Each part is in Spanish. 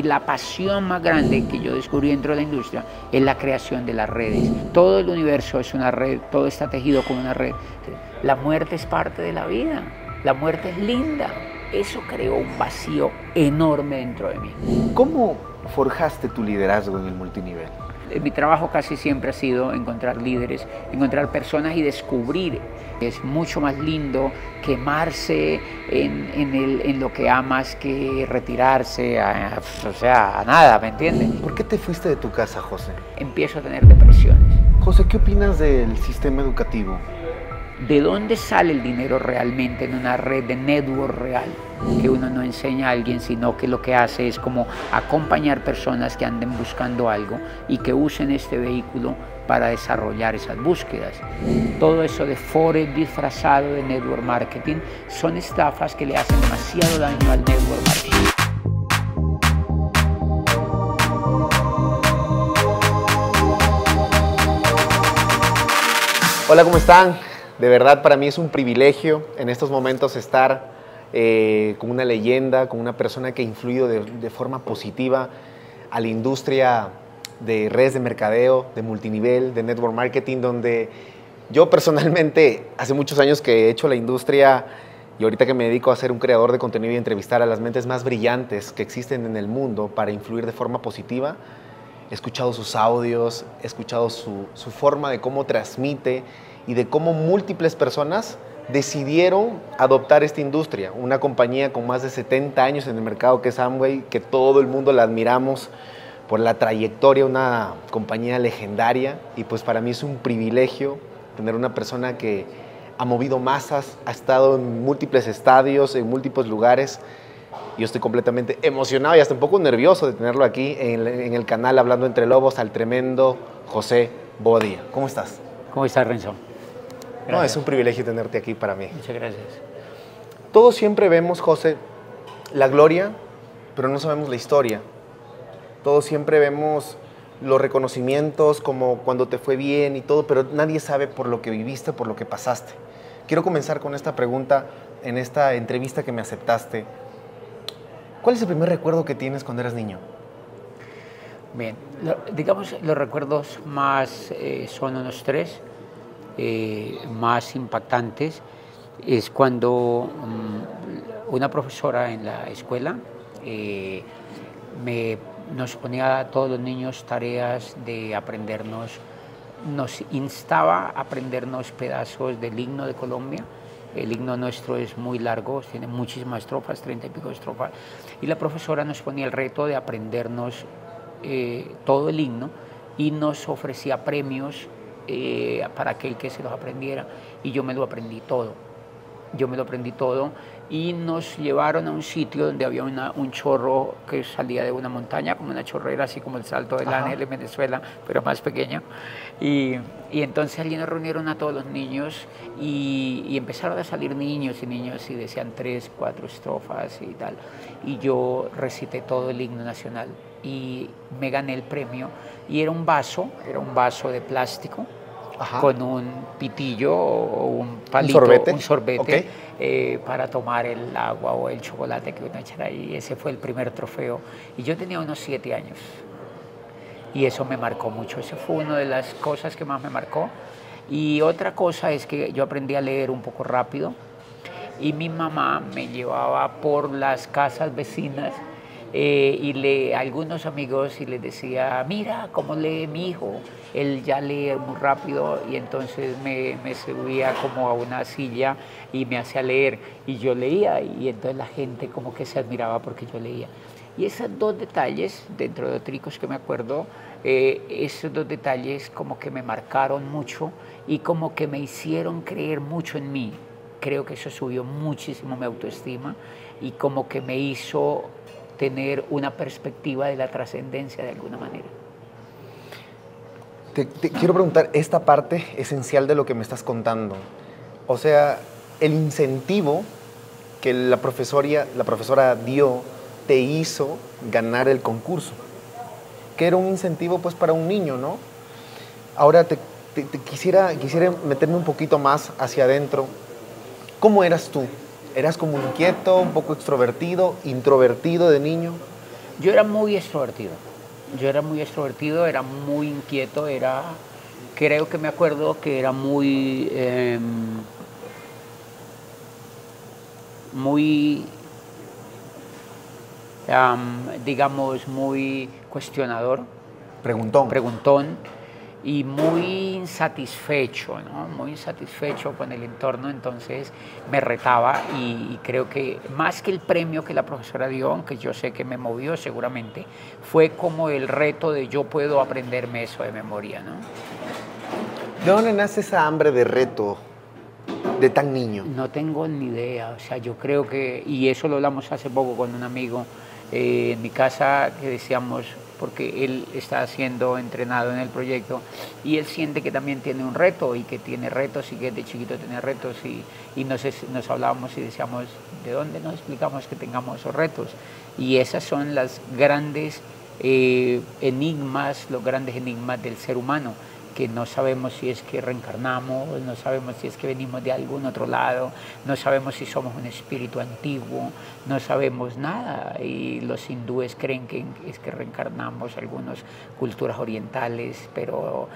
Y la pasión más grande que yo descubrí dentro de la industria es la creación de las redes. Todo el universo es una red, todo está tejido como una red. La muerte es parte de la vida, la muerte es linda. Eso creó un vacío enorme dentro de mí. ¿Cómo forjaste tu liderazgo en el multinivel? Mi trabajo casi siempre ha sido encontrar líderes, encontrar personas y descubrir. Es mucho más lindo quemarse en lo que amas que retirarse a nada, ¿me entiendes? ¿Por qué te fuiste de tu casa, José? Empiezo a tener depresiones. José, ¿qué opinas del sistema educativo? ¿De dónde sale el dinero realmente en una red de network real? Que uno no enseña a alguien, sino que lo que hace es como acompañar personas que anden buscando algo y que usen este vehículo para desarrollar esas búsquedas. Todo eso de forex disfrazado de network marketing son estafas que le hacen demasiado daño al network marketing. Hola, ¿cómo están? De verdad, para mí es un privilegio en estos momentos estar con una leyenda, con una persona que ha influido de forma positiva a la industria de redes de mercadeo, de multinivel, de network marketing, donde yo personalmente hace muchos años que he hecho la industria y ahorita que me dedico a ser un creador de contenido y entrevistar a las mentes más brillantes que existen en el mundo para influir de forma positiva. He escuchado sus audios, he escuchado su forma de cómo transmite y de cómo múltiples personas decidieron adoptar esta industria. Una compañía con más de 70 años en el mercado que es Amway, que todo el mundo la admiramos por la trayectoria, una compañía legendaria. Y pues para mí es un privilegio tener una persona que ha movido masas, ha estado en múltiples estadios, en múltiples lugares. Yo estoy completamente emocionado y hasta un poco nervioso de tenerlo aquí en el canal Hablando Entre Lobos, al tremendo José Bobadilla. ¿Cómo estás? ¿Cómo estás, Renzo? Gracias. No, es un privilegio tenerte aquí para mí. Muchas gracias. Todos siempre vemos, José, la gloria, pero no sabemos la historia. Todos siempre vemos los reconocimientos como cuando te fue bien y todo, pero nadie sabe por lo que viviste, por lo que pasaste. Quiero comenzar con esta pregunta en esta entrevista que me aceptaste. ¿Cuál es el primer recuerdo que tienes cuando eras niño? Bien, digamos, los recuerdos más son unos tres, más impactantes. Es cuando una profesora en la escuela nos ponía a todos los niños tareas de aprendernos, nos instaba a aprendernos pedazos del himno de Colombia. El himno nuestro es muy largo, tiene muchísimas estrofas, 30 y pico estrofas. Y la profesora nos ponía el reto de aprendernos todo el himno y nos ofrecía premios para aquel que se los aprendiera, y yo me lo aprendí todo, y nos llevaron a un sitio donde había un chorro que salía de una montaña, como una chorrera, así como el Salto del Ángel en Venezuela, pero más pequeña, y entonces allí nos reunieron a todos los niños y empezaron a salir niños y niños y decían 3, 4 estrofas y tal, y yo recité todo el himno nacional y me gané el premio. Y era un vaso, de plástico, con un pitillo o un palito, un sorbete okay, para tomar el agua o el chocolate que uno echara ahí. Ese fue el primer trofeo y yo tenía unos 7 años y eso me marcó mucho. Esa fue una de las cosas que más me marcó. Y otra cosa es que yo aprendí a leer un poco rápido y mi mamá me llevaba por las casas vecinas a algunos amigos y les decía, mira cómo lee mi hijo, él ya lee muy rápido. Y entonces me subía como a una silla y me hacía leer y yo leía, y entonces la gente como que se admiraba porque yo leía. Y esos dos detalles, dentro de otros que me acuerdo, esos dos detalles como que me marcaron mucho y como que me hicieron creer mucho en mí. Creo que eso subió muchísimo mi autoestima y como que me hizo tener una perspectiva de la trascendencia de alguna manera. Te quiero preguntar, esta parte esencial de lo que me estás contando, o sea, el incentivo que la profesora dio te hizo ganar el concurso, que era un incentivo pues para un niño, ¿no? Ahora te quisiera meterme un poquito más hacia adentro. ¿Cómo eras tú? ¿Eras como inquieto, un poco extrovertido, introvertido de niño? Yo era muy extrovertido. Era muy inquieto, era... Creo que me acuerdo que era muy... digamos, muy cuestionador. Preguntón. Y muy insatisfecho, ¿no? Muy insatisfecho con el entorno, entonces me retaba y creo que más que el premio que la profesora dio, aunque yo sé que me movió seguramente, fue como el reto de yo puedo aprenderme eso de memoria, ¿no? ¿De dónde nace esa hambre de reto de tan niño? No tengo ni idea, o sea, yo creo que, y eso lo hablamos hace poco con un amigo en mi casa, que decíamos... porque él está siendo entrenado en el proyecto y él siente que también tiene un reto y que tiene retos y que de chiquito tiene retos y nos hablábamos y decíamos, ¿de dónde nos explicamos que tengamos esos retos? Y esas son las grandes enigmas, los grandes enigmas del ser humano, que no sabemos si es que reencarnamos, no sabemos si es que venimos de algún otro lado, no sabemos si somos un espíritu antiguo, no sabemos nada. Y los hindúes creen que es que reencarnamos, algunas culturas orientales, pero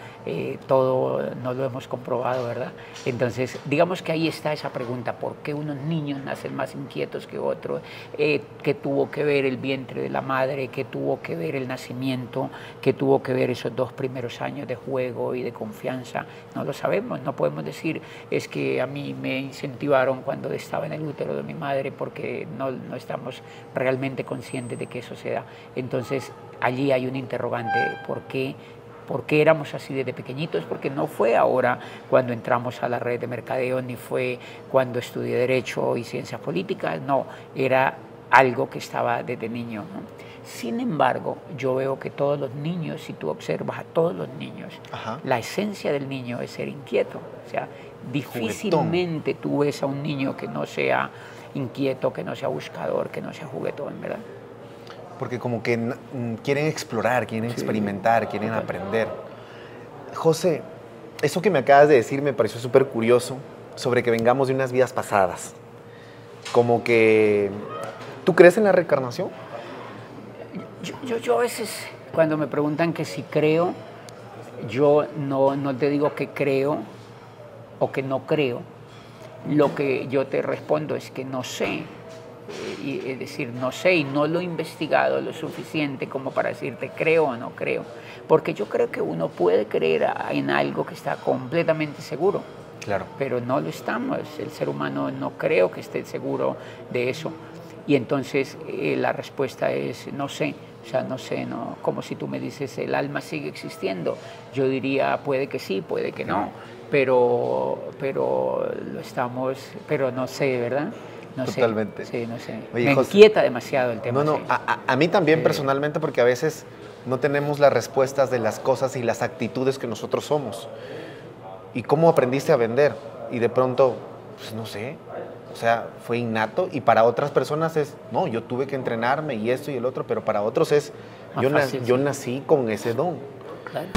todo no lo hemos comprobado, ¿verdad? Entonces, digamos que ahí está esa pregunta, ¿por qué unos niños nacen más inquietos que otros? ¿Qué tuvo que ver el vientre de la madre? ¿Qué tuvo que ver el nacimiento? ¿Qué tuvo que ver esos dos primeros años de juego y de confianza? No lo sabemos, no podemos decir es que a mí me incentivaron cuando estaba en el útero de mi madre, porque no estamos realmente conscientes de que eso se da. Entonces allí hay un interrogante, ¿por qué éramos así desde pequeñitos? Porque no fue ahora cuando entramos a la red de mercadeo, ni fue cuando estudié Derecho y Ciencias Políticas, no, era algo que estaba desde niño, ¿no? Sin embargo, yo veo que todos los niños, si tú observas a todos los niños, ajá, la esencia del niño es ser inquieto. O sea, difícilmente juguetón. Tú ves a un niño que no sea inquieto, que no sea buscador, que no sea juguetón, ¿verdad? Porque como que quieren explorar, quieren experimentar, quieren aprender. José, eso que me acabas de decir me pareció súper curioso, sobre que vengamos de unas vidas pasadas. Como que... ¿Tú crees en la reencarnación? Yo a veces, cuando me preguntan que si creo, yo no te digo que creo o que no creo. Lo que yo te respondo es que no sé. Es decir, no sé y no lo he investigado lo suficiente como para decirte creo o no creo. Porque yo creo que uno puede creer en algo que está completamente seguro. Claro. Pero no lo estamos. El ser humano no creo que esté seguro de eso. Y entonces la respuesta es no sé. O sea, no sé, no, como si tú me dices, ¿el alma sigue existiendo? Yo diría, puede que sí, puede que no, pero lo estamos, pero no sé, ¿verdad? No totalmente. Sé, sí, no sé. Oye, me José, inquieta demasiado el tema. No, a mí también personalmente, porque a veces no tenemos las respuestas de las cosas y las actitudes que nosotros somos. ¿Y cómo aprendiste a vender? Y de pronto, pues no sé. O sea, fue innato y para otras personas es, no, yo tuve que entrenarme y esto y el otro, pero para otros es, yo nací con ese don. Claro.